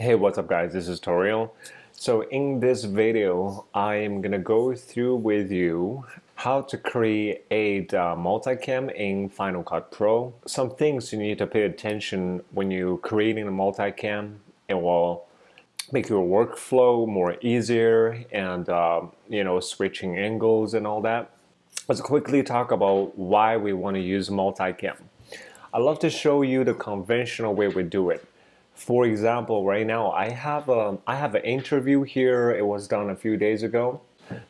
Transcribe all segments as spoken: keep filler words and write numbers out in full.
Hey, what's up guys, this is Toriel. So in this video, I am gonna go through with you how to create uh, multicam in Final Cut Pro. Some things you need to pay attention when you're creating a multicam. It will make your workflow more easier and uh, you know, switching angles and all that. Let's quickly talk about why we wanna use multicam. I love to show you the conventional way we do it. For example, right now I have a, I have an interview here. It was done a few days ago.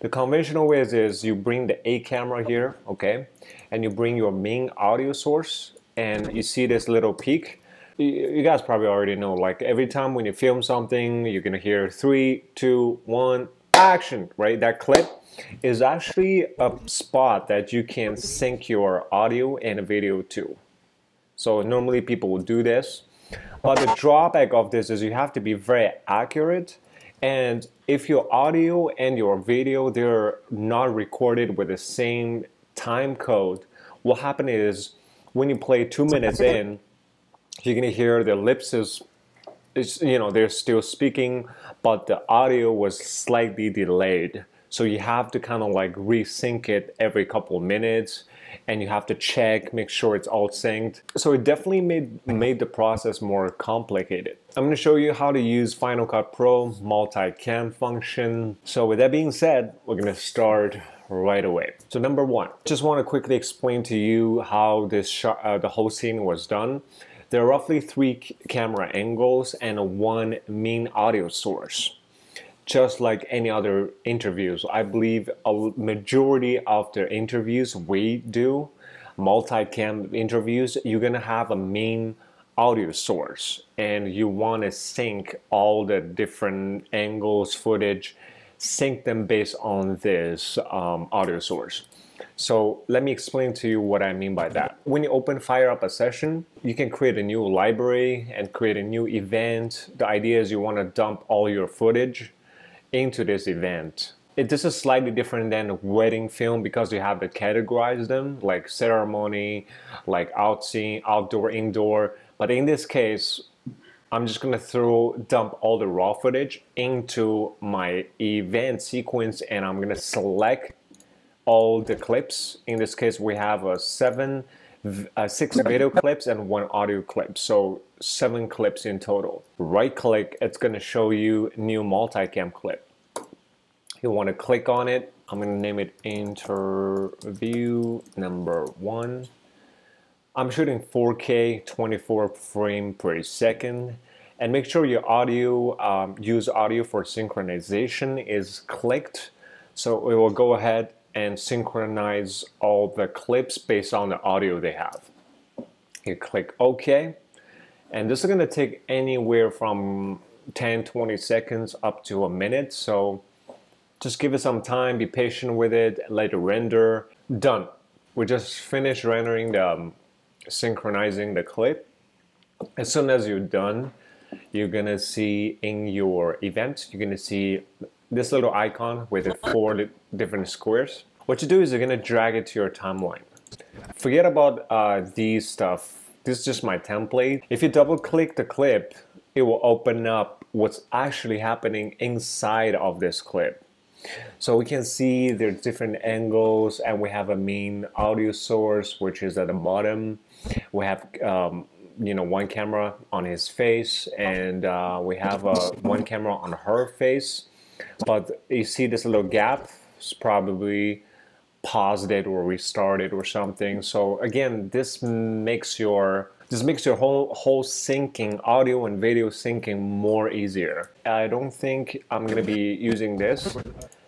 The conventional way is, is you bring the A camera here, okay, and you bring your main audio source, and you see this little peak. You, you guys probably already know, like every time when you film something, you're gonna hear three, two, one, action, right? That clip is actually a spot that you can sync your audio and video to. So normally people will do this. But the drawback of this is you have to be very accurate, and if your audio and your video, they're not recorded with the same time code, what happens is when you play two minutes in, you're gonna hear the ellipses, it's, you know, they're still speaking, but the audio was slightly delayed. So you have to kind of like resync it every couple minutes, and you have to check, make sure it's all synced. So it definitely made, made the process more complicated. I'm gonna show you how to use Final Cut Pro multicam function. So with that being said, we're gonna start right away. So number one, just wanna quickly explain to you how this shot, uh, the whole scene was done. There are roughly three camera angles and one main audio source. Just like any other interviews, I believe a majority of the interviews we do, multicam interviews, you're gonna have a main audio source, and you wanna sync all the different angles, footage, sync them based on this um, audio source. So let me explain to you what I mean by that. When you open Fire Up a Session, you can create a new library and create a new event. The idea is you wanna dump all your footage into this event. It, this is slightly different than a wedding film because you have to categorize them like ceremony, like out scene, outdoor, indoor. But in this case, I'm just gonna throw dump all the raw footage into my event sequence, and I'm gonna select all the clips. In this case, we have a seven, uh, six video clips and one audio clip. So seven clips in total. Right click, it's gonna show you new multicam clip. You wanna click on it. I'm gonna name it interview number one. I'm shooting four K, twenty-four frame per second. And make sure your audio, um, use audio for synchronization is clicked. So it will go ahead and synchronize all the clips based on the audio they have. You click OK. And this is gonna take anywhere from ten, twenty seconds up to a minute. So just give it some time, be patient with it, let it render. Done. We just finished rendering the, um, synchronizing the clip. As soon as you're done, you're gonna see in your event, you're gonna see this little icon with the four different squares. What you do is you're gonna drag it to your timeline. Forget about uh, these stuff. This is just my template. If you double click the clip, it will open up what's actually happening inside of this clip. So we can see there's different angles, and we have a main audio source, which is at the bottom. We have um, you know, one camera on his face, and uh, we have uh, one camera on her face. But you see this little gap, it's probably paused it or restarted or something. So again, this makes your this makes your whole whole syncing, audio and video syncing, more easier. I don't think I'm gonna be using this,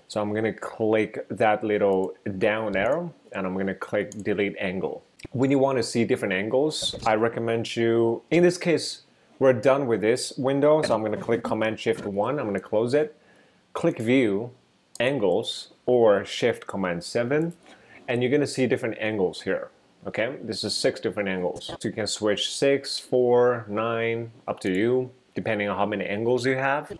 so I'm gonna click that little down arrow, and I'm gonna click delete angle. When you want to see different angles, I recommend you. In this case, we're done with this window, so I'm gonna click Command Shift one. I'm gonna close it. Click View Angles, or Shift Command seven, and you're gonna see different angles here. Okay, this is six different angles. So you can switch six, four, nine, up to you, depending on how many angles you have.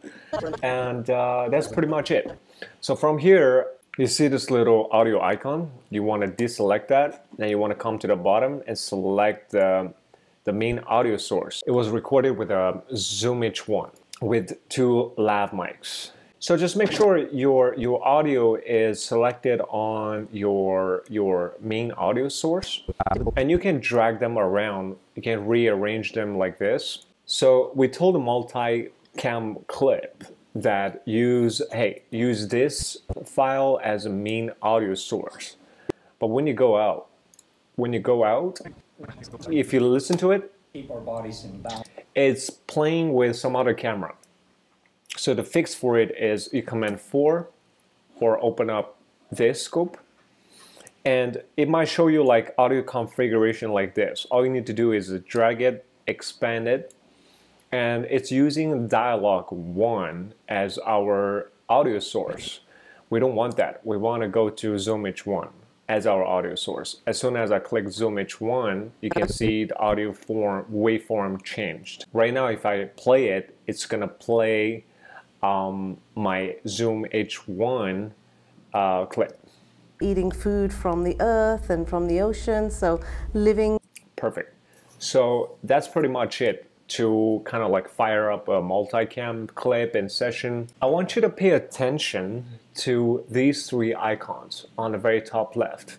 And uh, that's pretty much it. So from here, you see this little audio icon. You wanna deselect that, and you wanna come to the bottom and select the, the main audio source. It was recorded with a Zoom H one. with two lav mics. So just make sure your your audio is selected on your your main audio source, and you can drag them around. You can rearrange them like this. So we told the multi-cam clip that use hey use this file as a main audio source. But when you go out, when you go out, if you listen to it, keep our bodies in balance. It's playing with some other camera. So the fix for it is you command four or open up this scope, and it might show you like audio configuration like this. All you need to do is drag it, expand it, and it's using dialog one as our audio source. We don't want that. We want to go to Zoom H one as our audio source. As soon as I click Zoom H one, you can see the audio form waveform changed. Right now, if I play it, it's gonna play um, my Zoom H one uh, clip. Eating food from the earth and from the ocean, so living. Perfect. So that's pretty much it to kind of like fire up a multicam clip and session. I want you to pay attention to these three icons on the very top left.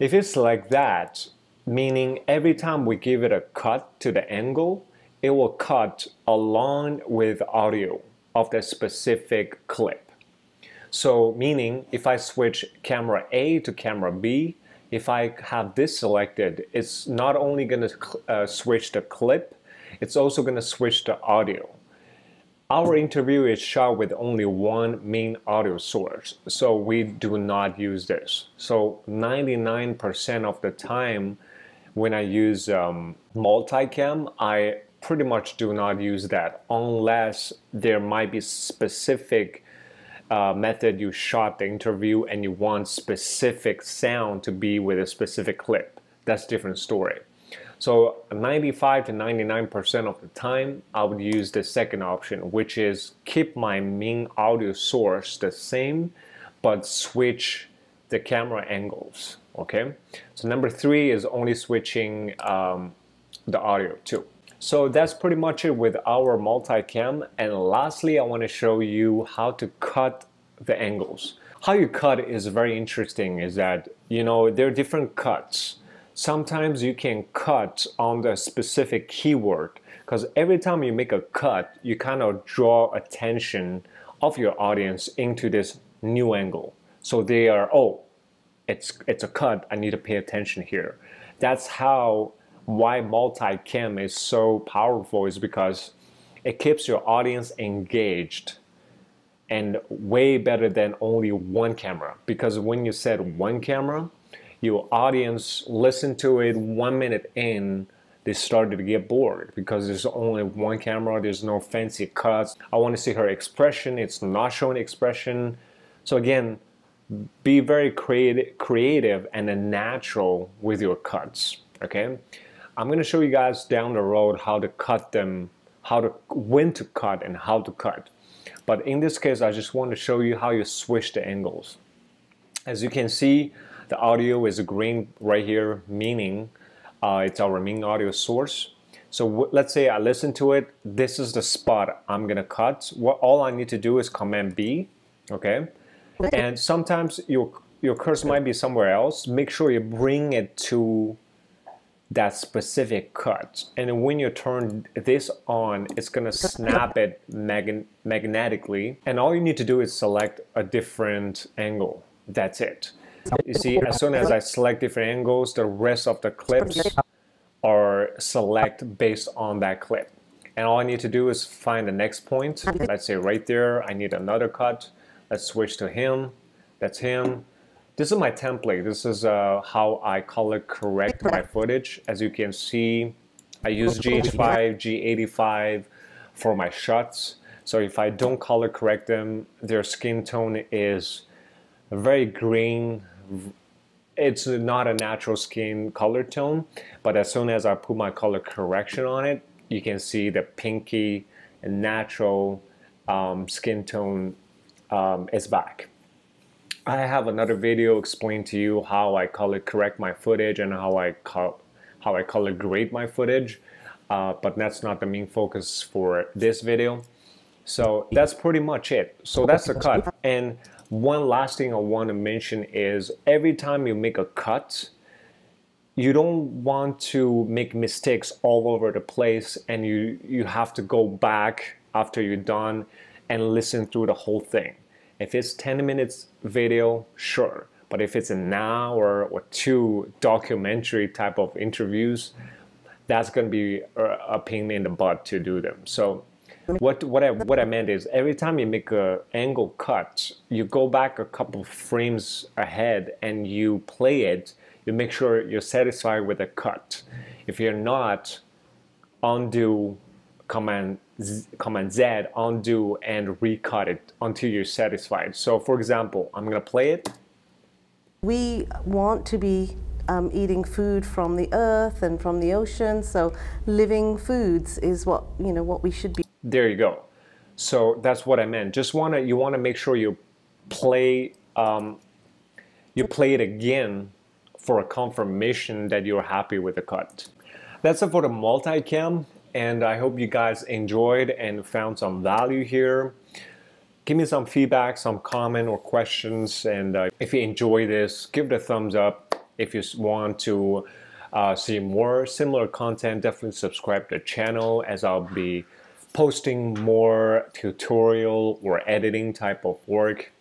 If it's like that, meaning every time we give it a cut to the angle, it will cut along with audio of the specific clip. So meaning if I switch camera A to camera B, if I have this selected, it's not only gonna uh, switch the clip, it's also gonna switch the audio. Our interview is shot with only one main audio source, so we do not use this. So ninety-nine percent of the time when I use um, multicam, I pretty much do not use that unless there might be specific uh, method you shot the interview and you want specific sound to be with a specific clip. That's a different story. So ninety-five to ninety-nine percent of the time, I would use the second option, which is keep my main audio source the same, but switch the camera angles, okay? So number three is only switching um, the audio too. So that's pretty much it with our multicam. And lastly, I wanna show you how to cut the angles. How you cut is very interesting is that, you know, there are different cuts. Sometimes you can cut on the specific keyword, because every time you make a cut, you kind of draw attention of your audience into this new angle. So they are, oh, it's, it's a cut, I need to pay attention here. That's how, why multicam is so powerful, is because it keeps your audience engaged, and way better than only one camera. Because when you said one camera, your audience listened to it one minute in, they started to get bored because there's only one camera, there's no fancy cuts. I want to see her expression, it's not showing expression. So again, be very creative, creative and natural with your cuts, okay? I'm gonna show you guys down the road how to cut them, how to, when to cut and how to cut. But in this case, I just want to show you how you switch the angles. As you can see, the audio is green right here, meaning uh, it's our main audio source. So let's say I listen to it. This is the spot I'm gonna cut. What all I need to do is Command B, okay? And sometimes your your cursor might be somewhere else. Make sure you bring it to that specific cut. And when you turn this on, it's gonna snap it mag magnetically. And all you need to do is select a different angle. That's it. You see, as soon as I select different angles, the rest of the clips are select based on that clip. And all I need to do is find the next point. Let's say right there, I need another cut. Let's switch to him. That's him. This is my template. This is uh, how I color correct my footage. As you can see, I use G H five, G eighty-five for my shots. So if I don't color correct them, their skin tone is very green. It's not a natural skin color tone, but as soon as I put my color correction on it, you can see the pinky and natural um, skin tone um, is back. I have another video explain to you how I color correct my footage and how I, how I color grade my footage. uh, but that's not the main focus for this video. So that's pretty much it. So that's the cut. And one last thing I want to mention is every time you make a cut, you don't want to make mistakes all over the place, and you, you have to go back after you're done and listen through the whole thing. If it's ten minutes video, sure. But if it's an hour or two documentary type of interviews, that's going to be a pain in the butt to do them. So what, what, I, what I meant is every time you make an angle cut, you go back a couple frames ahead and you play it. You make sure you're satisfied with the cut. If you're not, undo, command Z, command Z, undo, and recut it until you're satisfied. So for example, I'm going to play it. We want to be um, eating food from the earth and from the ocean, so living foods is what, you know, what we should be. There you go. So that's what I meant. Just wanna, you want to make sure you play, um, you play it again for a confirmation that you're happy with the cut. That's it for the multicam, and I hope you guys enjoyed and found some value here. Give me some feedback, some comment or questions, and uh, if you enjoy this, give it a thumbs up. If you want to uh, see more similar content, definitely subscribe to the channel, as I'll be posting more tutorial or editing type of work.